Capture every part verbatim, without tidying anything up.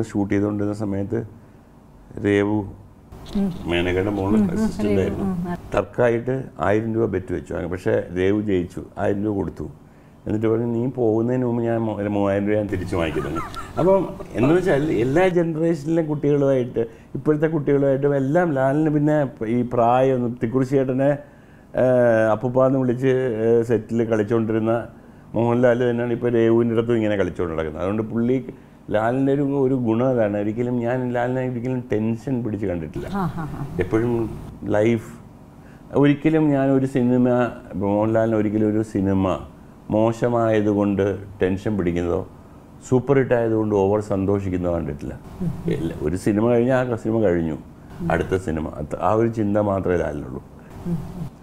നമ്മൾ ഷൂട്ട് ചെയ്തുകൊണ്ടിരുന്ന സമയത്ത് രേവു മേനകയുടെ മോളിൽ അസിസ്റ്റന്റ് ആയിരുന്നു. തർക്കമായിട്ട് ആയിരം രൂപ ബെറ്റ് വെച്ചു. പക്ഷേ രേവു ജയിച്ചു, ആയിരം രൂപ കൊടുത്തു. എന്നിട്ട് പറഞ്ഞു നീ പോകുന്നതിന് മുമ്പ് ഞാൻ മൂവായിരം രൂപ ഞാൻ തിരിച്ചു വാങ്ങിക്കുന്നു. അപ്പം എന്താണെന്ന് വെച്ചാൽ എല്ലാ ജനറേഷനിലെ കുട്ടികളുമായിട്ട് ഇപ്പോഴത്തെ കുട്ടികളുമായിട്ടും എല്ലാം ലാലിന് പിന്നെ ഈ പ്രായം തിക്കുറിശ്ശേട്ടനെ അപ്പൂപ്പാന്ന് വിളിച്ച് സെറ്റിൽ കളിച്ചുകൊണ്ടിരുന്ന മോഹൻലാൽ തന്നെയാണ് ഇപ്പോൾ രേവുവിൻ്റെ അടുത്തും ഇങ്ങനെ കളിച്ചുകൊണ്ട് നടക്കുന്നത്. അതുകൊണ്ട് പുള്ളി ലാലിൻ്റെ ഒരു ഒരു ഗുണം അതാണ്. ഒരിക്കലും ഞാൻ ലാലിനെ ഒരിക്കലും ടെൻഷൻ പിടിച്ച് കണ്ടിട്ടില്ല. എപ്പോഴും ലൈഫ് ഒരിക്കലും ഞാനൊരു സിനിമ മോഹൻലാലിന് ഒരിക്കലും ഒരു സിനിമ മോശമായതുകൊണ്ട് ടെൻഷൻ പിടിക്കുന്നതോ സൂപ്പർ ഹിറ്റ് ആയതുകൊണ്ട് ഓവർ സന്തോഷിക്കുന്നതോ കണ്ടിട്ടില്ല. ഒരു സിനിമ കഴിഞ്ഞാൽ ആ സിനിമ കഴിഞ്ഞു, അടുത്ത സിനിമ, ആ ഒരു ചിന്ത മാത്രമേ ലാലിനുള്ളൂ.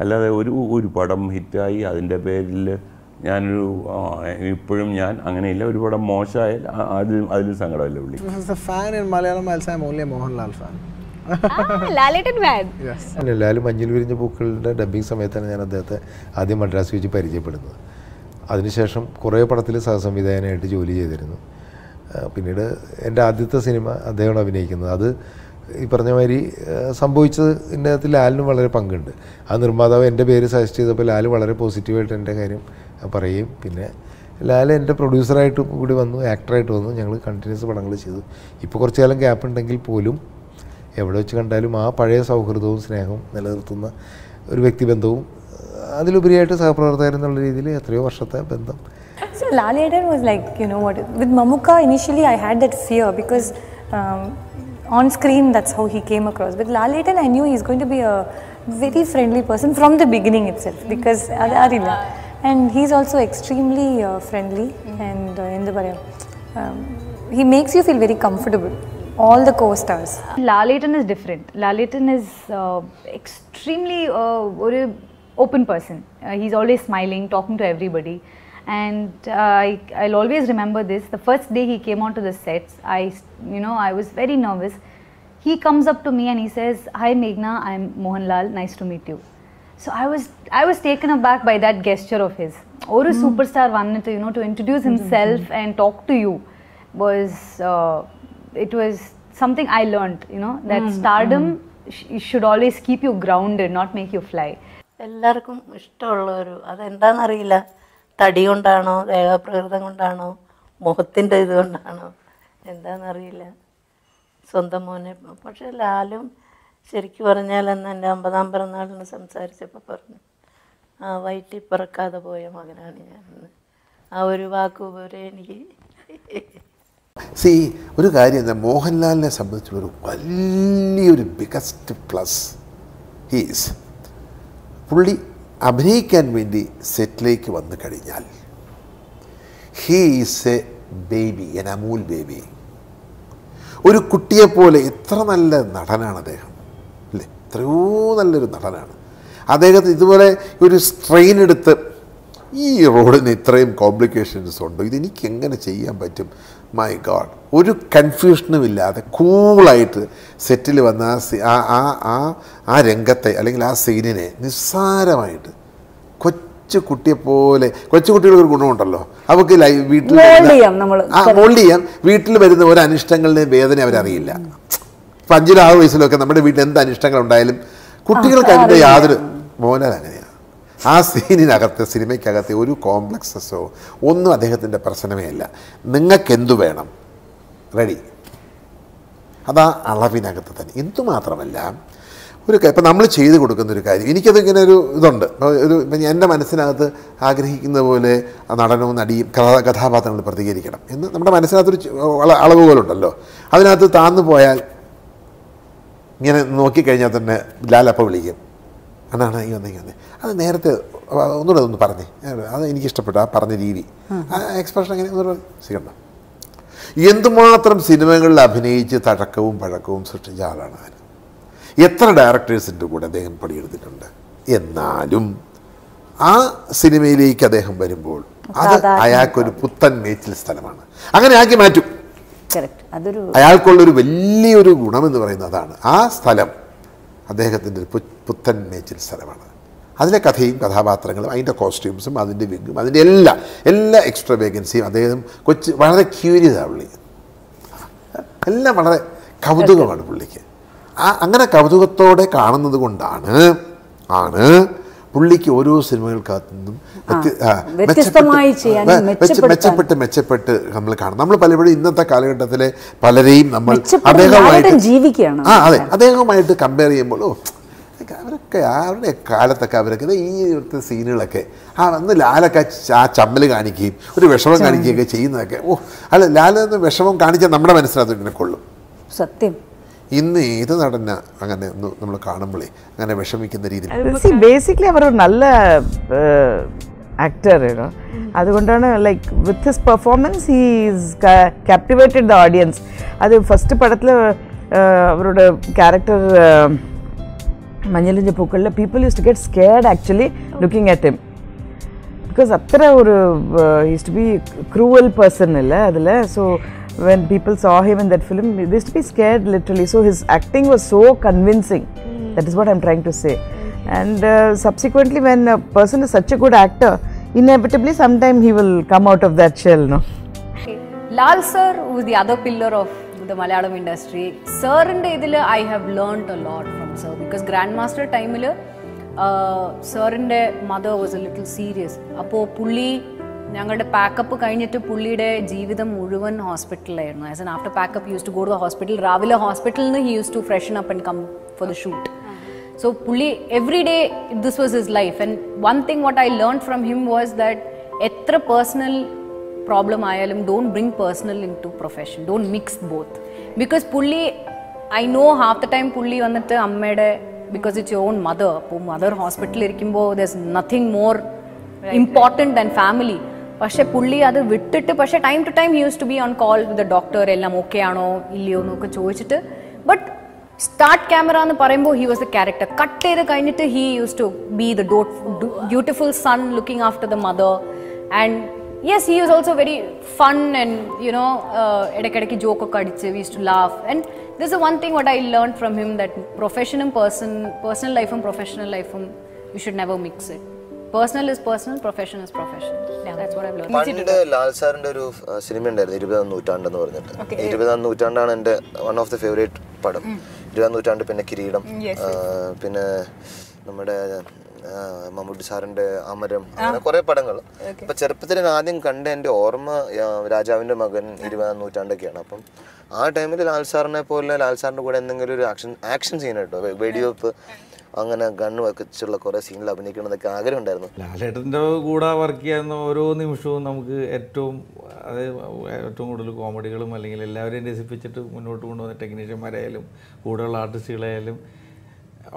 അല്ലാതെ ഒരു ഒരു പടം ഹിറ്റായി അതിൻ്റെ പേരിൽ ഞാനൊരു ഇപ്പോഴും ഞാൻ അങ്ങനെയില്ല. ഒരു പടം മോശമായാൽ അതിൽ അതിലും സങ്കടമല്ല പുള്ളി. ലാൽ മഞ്ഞിൽ വിരിഞ്ഞ പൂക്കളുടെ ഡബ്ബിംഗ് സമയത്താണ് ഞാൻ അദ്ദേഹത്തെ ആദ്യം മദ്രാസ് വെച്ച് പരിചയപ്പെടുന്നത്. അതിനുശേഷം കുറേ പടത്തിൽ സഹസംവിധായകനായിട്ട് ജോലി ചെയ്തിരുന്നു. പിന്നീട് എൻ്റെ ആദ്യത്തെ സിനിമ അദ്ദേഹമാണ് അഭിനയിക്കുന്നത്. അത് ഈ പറഞ്ഞ മാതിരി സംഭവിച്ചത് ഇതിനകത്ത് ലാലിനും വളരെ പങ്കുണ്ട്. ആ നിർമ്മാതാവ് എൻ്റെ പേര് സജസ്റ്റ് ചെയ്തപ്പോൾ ലാൽ വളരെ പോസിറ്റീവായിട്ട് എൻ്റെ കാര്യം പറയുകയും പിന്നെ ലാൽ എൻ്റെ പ്രൊഡ്യൂസറായിട്ട് കൂടി വന്നു, ആക്ടറായിട്ട് വന്നു. ഞങ്ങൾ കണ്ടിന്യൂസ് പടങ്ങൾ ചെയ്തു. ഇപ്പോൾ കുറച്ച് കാലം ഗ്യാപ്പ് ഉണ്ടെങ്കിൽ പോലും എവിടെ വെച്ച് കണ്ടാലും ആ പഴയ സൗഹൃദവും സ്നേഹവും നിലനിർത്തുന്ന ഒരു വ്യക്തിബന്ധവും അതിലുപരിയായിട്ട് സഹപ്രവർത്തകരെന്നുള്ള രീതിയിൽ എത്രയോ വർഷത്തെ ബന്ധം. So Laladan was like, you know what, with Mamukka initially I had that fear because um, on screen that's how he came across. With Laladan I knew he's going to be a very friendly person from the beginning itself because Arila and he's also extremely uh, friendly and എന്ത് പറയാം, he makes you feel very comfortable. All the co-stars. Laladan is different. Laladan is uh, extremely uh, ഒരു open person. Uh, he's always smiling, talking to everybody, and uh, I, I'll always remember this. The first day he came onto the sets, I, you know, I was very nervous. He comes up to me and he says, "Hi, Meghna. I'm Mohanlal. Nice to meet you." So I was, I was taken aback by that gesture of his. Or a mm. superstar wanted to, you know, to introduce himself mm-hmm. and talk to you was, uh, it was something I learned. You know, that mm. stardom mm. sh should always keep you grounded, not make you fly. എല്ലാവർക്കും ഇഷ്ടമുള്ള ഒരു അതെന്താണെന്നറിയില്ല, തടി കൊണ്ടാണോ ദേഹപ്രകൃതം കൊണ്ടാണോ മുഖത്തിൻ്റെ ഇത് കൊണ്ടാണോ എന്താണെന്നറിയില്ല സ്വന്തം മോനെ. പക്ഷേ ലാലും ശരിക്കും പറഞ്ഞാൽ അന്ന് എൻ്റെ അമ്പതാം പിറന്നാളിന് സംസാരിച്ചപ്പോൾ പറഞ്ഞു ആ വയറ്റിൽ പിറക്കാതെ പോയ മകനാണ് ഞാനെന്ന്. ആ ഒരു വാക്ക് പോലെ എനിക്ക് സി ഒരു കാര്യം എന്താ മോഹൻലാലിനെ സംബന്ധിച്ചുള്ളൊരു വലിയൊരു ബിഗസ്റ്റ് പ്ലസ് ഹീസ് പുള്ളി അഭിനയിക്കാൻ വേണ്ടി സെറ്റിലേക്ക് വന്നു കഴിഞ്ഞാൽ he is a baby, an Amul baby, ഒരു കുട്ടിയെപ്പോലെ. എത്ര നല്ല നടനാണ് അദ്ദേഹം അല്ലേ, എത്രയോ നല്ലൊരു നടനാണ്. അദ്ദേഹത്തിന് ഇതുപോലെ ഒരു സ്ട്രെയിൻ എടുത്ത് ഈ റോഡിന് ഇത്രയും കോംപ്ലിക്കേഷൻസ് ഉണ്ടോ, ഇതെനിക്ക് എങ്ങനെ ചെയ്യാൻ പറ്റും, മൈ ഗാഡ്, ഒരു കൺഫ്യൂഷനുമില്ലാതെ കൂളായിട്ട് സെറ്റിൽ വന്ന ആ ആ ആ ആ രംഗത്തെ അല്ലെങ്കിൽ ആ സീനിനെ നിസ്സാരമായിട്ട് കൊച്ചു കുട്ടിയെപ്പോലെ. കൊച്ചു കുട്ടികൾക്കൊരു ഗുണമുണ്ടല്ലോ, അവർക്ക് ലൈഫ് വീട്ടിൽ ആ മോൾഡ് ചെയ്യാം. വീട്ടിൽ വരുന്ന ഓരോ അനിഷ്ടങ്ങളുടെയും വേദന അവരറിയില്ല. ഇപ്പം അഞ്ചിലും ആറ് വയസ്സിലൊക്കെ നമ്മുടെ വീട്ടിൽ എന്ത് അനിഷ്ടങ്ങളുണ്ടായാലും കുട്ടികൾക്ക് അതിൻ്റെ യാതൊരു മോഹൻലാൽ അങ്ങനെയാണ്. ആ സീനിനകത്ത് സിനിമയ്ക്കകത്ത് ഒരു കോംപ്ലക്സസോ ഒന്നും അദ്ദേഹത്തിൻ്റെ പ്രശ്നമേ അല്ല. നിങ്ങൾക്കെന്തു വേണം റെഡി, അതാ അളവിനകത്ത് തന്നെ. എന്തുമാത്രമല്ല ഒരു ഇപ്പം നമ്മൾ ചെയ്തു കൊടുക്കുന്നൊരു കാര്യം, എനിക്കതിങ്ങനെ ഒരു ഇതുണ്ട്, ഒരു ഇപ്പം എൻ്റെ മനസ്സിനകത്ത് ആഗ്രഹിക്കുന്ന പോലെ നടനവും നടിയും കഥാ കഥാപാത്രങ്ങൾ പ്രതികരിക്കണം എന്ന് നമ്മുടെ മനസ്സിനകത്തൊരു അളവ് പോലുണ്ടല്ലോ. അതിനകത്ത് താന്നു പോയാൽ ഇങ്ങനെ നോക്കിക്കഴിഞ്ഞാൽ തന്നെ ലാലപ്പ വിളിക്കും, അതാണ് ഈ വന്നേക്ക് വന്നേ അത് നേരത്തെ ഒന്നുകൂടെ ഒന്ന് പറഞ്ഞേ, അത് എനിക്കിഷ്ടപ്പെട്ടു ആ പറഞ്ഞ രീതി, ആ എക്സ്പ്രഷൻ അങ്ങനെ ഒന്നുകൂടെ സിനിമ. എന്തുമാത്രം സിനിമകളിൽ അഭിനയിച്ച് തഴക്കവും പഴക്കവും സൃഷ്ടിച്ച ആളാണ് ആര്. എത്ര ഡയറക്ടേഴ്സിൻ്റെ കൂടെ അദ്ദേഹം പണിയെടുത്തിട്ടുണ്ട്. എന്നാലും ആ സിനിമയിലേക്ക് അദ്ദേഹം വരുമ്പോൾ അത് അയാൾക്കൊരു പുത്തൻ മേച്ചിൽ സ്ഥലമാണ്, അങ്ങനെ ആക്കി മാറ്റും. അയാൾക്കുള്ളൊരു വലിയൊരു ഗുണമെന്ന് പറയുന്നത് അതാണ്. ആ സ്ഥലം അദ്ദേഹത്തിൻ്റെ ഒരു പുത്തൻ മേച്ചിൽ സ്ഥലമാണ്. അതിലെ കഥയും കഥാപാത്രങ്ങളും അതിൻ്റെ കോസ്റ്റ്യൂംസും അതിൻ്റെ വിഗും അതിൻ്റെ എല്ലാ എല്ലാ എക്സ്ട്രാ വേഗൻസിയും അദ്ദേഹം കൊച്ചു വളരെ ക്യൂരിയസാണ് പുള്ളി. എല്ലാം വളരെ കൗതുകമാണ് പുള്ളിക്ക്. ആ അങ്ങനെ കൗതുകത്തോടെ കാണുന്നത് കൊണ്ടാണ് ആണ് പുള്ളിക്ക് ഓരോ സിനിമകൾക്കകത്തു നിന്നും വ്യത്യസ്തമായി ചെയ്യാനും മെച്ചപ്പെട്ട് മെച്ചപ്പെട്ട് നമ്മൾ കാണും. നമ്മൾ പലപ്പോഴും ഇന്നത്തെ കാലഘട്ടത്തിലെ പലരെയും നമ്മൾ അദ്ദേഹമായിട്ട് ജീവിക്കുകയാണ്. ആ അതെ, അദ്ദേഹവുമായിട്ട് കമ്പയർ ചെയ്യുമ്പോൾ അവരൊക്കെ അവരുടെ കാലത്തൊക്കെ അവരൊക്കെ ഈ ഇവിടുത്തെ സീനുകളൊക്കെ ആ അന്ന് ലാലൊക്കെ ആ ചമ്മൽ കാണിക്കുകയും ഒരു വിഷമം കാണിക്കുകയൊക്കെ ചെയ്യുന്നതൊക്കെ ഓ അല്ല ലാലെന്ന് വിഷമം കാണിച്ചാൽ നമ്മുടെ മനസ്സിനകത്ത് കൊള്ളും. സത്യം ഇന്ന് ഏത് നടന അങ്ങനെ ഒന്ന് നമ്മൾ കാണുമ്പോഴേ അങ്ങനെ വിഷമിക്കുന്ന രീതിയിൽ ബേസിക്കലി അവർ നല്ല ആക്ടർ ആണ്. അതുകൊണ്ടാണ് like with his performance he is captivated the audience. അത് ഫസ്റ്റ് പടത്തിൽ അവരുടെ ക്യാരക്ടർ മഞ്ഞളിൻ്റെ പൂക്കളിൽ people use to get scared actually looking at him because അത്ര ഒരു use to be cruel person അല്ലേ അതിൽ. So when people saw him in that film they used to be scared literally, so his acting was so convincing. Mm. That is what I'm trying to say. Mm. And uh, subsequently when a person is such a good actor inevitably sometime he will come out of that shell, no? Okay. Lal sir was the other pillar of the Malayalam industry. Sir inde idile I have learnt a lot from sir because grandmaster time il uh, sir inde mother was a little serious. Appo pulli ഞങ്ങളുടെ pack up കഴിഞ്ഞിട്ട് പുള്ളിയുടെ ജീവിതം മുഴുവൻ ഹോസ്പിറ്റലിലായിരുന്നു. As an after pack up use to go to the hospital. രാവിലെ ഹോസ്പിറ്റലിൽ നിന്ന് he use to freshen up and come for the shoot. So പുള്ളി every day this was his life. And one thing what I learn from him was that എത്ര personal problem ആയാലും don't bring personal in to profession, don't mix both. Because പുള്ളി I know half the time പുള്ളി വന്നിട്ട് അമ്മയുടെ because it's your own mother. അപ്പോൾ mother ഹോസ്പിറ്റലിലിരിക്കുമ്പോൾ there is nothing more important than family. പക്ഷെ പുള്ളി അത് വിട്ടിട്ട് പക്ഷെ time to time use to be on call with the doctor, എല്ലാം ഓക്കെ ആണോ ഇല്ലയോ എന്നൊക്കെ ചോദിച്ചിട്ട്. ബട്ട് സ്റ്റാർട്ട് ക്യാമറ എന്ന് പറയുമ്പോൾ he was the character. Cut ചെയ്ത് കഴിഞ്ഞിട്ട് he use to be the beautiful son looking after the mother. And yes he was also very fun and you know ഇടയ്ക്കിടയ്ക്ക് ജോക്കൊക്കെ അടിച്ച് we use to laugh. And this is one thing what I learn from him that പ്രൊഫഷനും person personal ലൈഫും professional ലൈഫും you should never mix it. Personal is personal, profession is profession. Yeah, that's what I've learned. പണ്ട് ലാൽ സാറിന്റെ ഒരു cinema ഉണ്ടായിരുന്നു ഇരുപതാം നൂറ്റാണ്ടെന്ന് പറഞ്ഞിട്ട്. ഇരുപതാം നൂറ്റാണ്ടാണ് എൻ്റെ വൺ ഓഫ് ദി ഫേവറേറ്റ് പടം. ഇരുപതാം നൂറ്റാണ്ട് പിന്നെ കിരീടം, പിന്നെ നമ്മുടെ മമ്മൂട്ടി സാറിന്റെ അമരം, അങ്ങനെ കുറെ പടങ്ങൾ. അപ്പൊ ചെറുപ്പത്തിൽ ഞാൻ ആദ്യം കണ്ട എൻ്റെ ഓർമ്മ രാജാവിന്റെ മകൻ ഇരുപതാം നൂറ്റാണ്ടൊക്കെയാണ്. അപ്പം ആ ടൈമിൽ ലാൽ സാറിനെ പോലെ ലാൽ സാറിന്റെ കൂടെ എന്തെങ്കിലും ഒരു ആക്ഷൻ ആക്ഷൻ സീൻ കേട്ടോ, വെടിവെപ്പ് അങ്ങനെ ഗണ്ണ് വെച്ചുള്ള കുറെ സീനിൽ അഭിനയിക്കണമെന്നൊക്കെ ആഗ്രഹം ഉണ്ടായിരുന്നു. ലാലേട്ടൻ്റെ കൂടെ വർക്ക് ചെയ്യാവുന്ന ഓരോ നിമിഷവും നമുക്ക് ഏറ്റവും അതായത് ഏറ്റവും കൂടുതൽ കോമഡികളും അല്ലെങ്കിൽ എല്ലാവരെയും രസിപ്പിച്ചിട്ട് മുന്നോട്ട് കൊണ്ടുവന്ന ടെക്നീഷ്യന്മാരായാലും കൂടെയുള്ള ആർട്ടിസ്റ്റുകളായാലും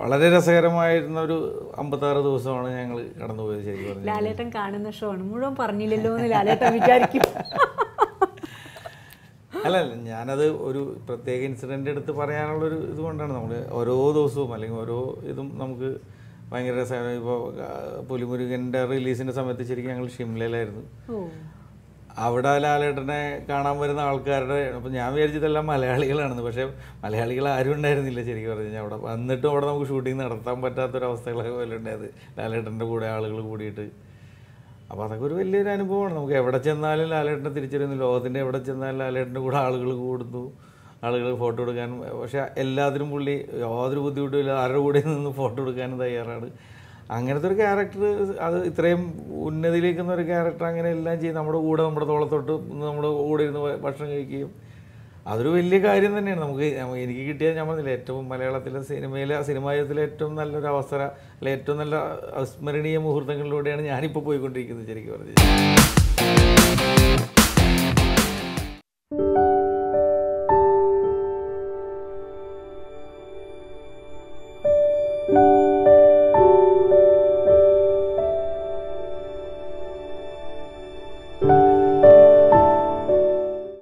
വളരെ രസകരമായിരുന്ന ഒരു അമ്പത്താറ് ദിവസമാണ് ഞങ്ങൾ കടന്നുപോയത്. ശരിക്കും ലാലേട്ടൻ കാണുന്ന ഷോ ആണ് മുഴുവൻ പറഞ്ഞില്ലല്ലോ എന്ന് ലാലേട്ടൻ വിചാരിക്കും. അല്ല ഞാനത് ഒരു പ്രത്യേക ഇൻസിഡൻ്റ് എടുത്ത് പറയാനുള്ളൊരു ഇതുകൊണ്ടാണ്. നമ്മൾ ഓരോ ദിവസവും അല്ലെങ്കിൽ ഓരോ ഇതും നമുക്ക് ഭയങ്കര രസമാണ്. ഇപ്പോൾ പുലിമുരുകൻ്റെ റിലീസിൻ്റെ സമയത്ത് ശരിക്കും ഞങ്ങൾ ഷിംലയിലായിരുന്നു. അവിടെ ലാലേട്ടനെ കാണാൻ വരുന്ന ആൾക്കാരുടെ അപ്പം ഞാൻ വിചാരിച്ചതെല്ലാം മലയാളികളാണെന്ന്, പക്ഷേ മലയാളികൾ ആരും ഉണ്ടായിരുന്നില്ല ശരിക്കും പറഞ്ഞു കഴിഞ്ഞാൽ. അവിടെ വന്നിട്ടും അവിടെ നമുക്ക് ഷൂട്ടിങ് നടത്താൻ പറ്റാത്തൊരവസ്ഥകളൊക്കെ പോലെ ഉണ്ടായത് ലാലേട്ടൻ്റെ കൂടെ ആളുകൾ കൂടിയിട്ട്. അപ്പോൾ അതൊക്കെ ഒരു വലിയൊരു അനുഭവമാണ്. നമുക്ക് എവിടെ ചെന്നാലും ലാലേട്ടനെ തിരിച്ചറിയുന്നു. ലോകത്തിൻ്റെ എവിടെ ചെന്നാലും ലാലേട്ടൻ്റെ കൂടെ ആളുകൾ കൂടുന്നു, ആളുകൾ ഫോട്ടോ എടുക്കാനും. പക്ഷേ എല്ലാത്തിനും പുള്ളി യാതൊരു ബുദ്ധിമുട്ടുമില്ല, ആരുടെ കൂടെ നിന്ന് ഫോട്ടോ എടുക്കാനും തയ്യാറാണ്. അങ്ങനത്തെ ഒരു ക്യാരക്ടർ, അത് ഇത്രയും ഉന്നതിയിലേക്കുന്ന ഒരു ക്യാരക്ടർ, അങ്ങനെ എല്ലാം ചെയ്യും. നമ്മുടെ കൂടെ നമ്മുടെ തോളത്തോട്ട് നമ്മുടെ കൂടെ ഇരുന്ന് ഭക്ഷണം കഴിക്കുകയും, അതൊരു വലിയ കാര്യം തന്നെയാണ്. നമുക്ക് എനിക്ക് കിട്ടിയാൽ ഞാൻ പറഞ്ഞില്ല, ഏറ്റവും മലയാളത്തിലെ സിനിമയിലെ സിനിമായത്തിലെ ഏറ്റവും നല്ലൊരു അവസര അല്ലെ ഏറ്റവും നല്ല സ്മരണീയ മുഹൂർത്തങ്ങളിലൂടെയാണ് ഞാനിപ്പോൾ പോയിക്കൊണ്ടിരിക്കുന്നത് ശരിക്കും പറഞ്ഞത്.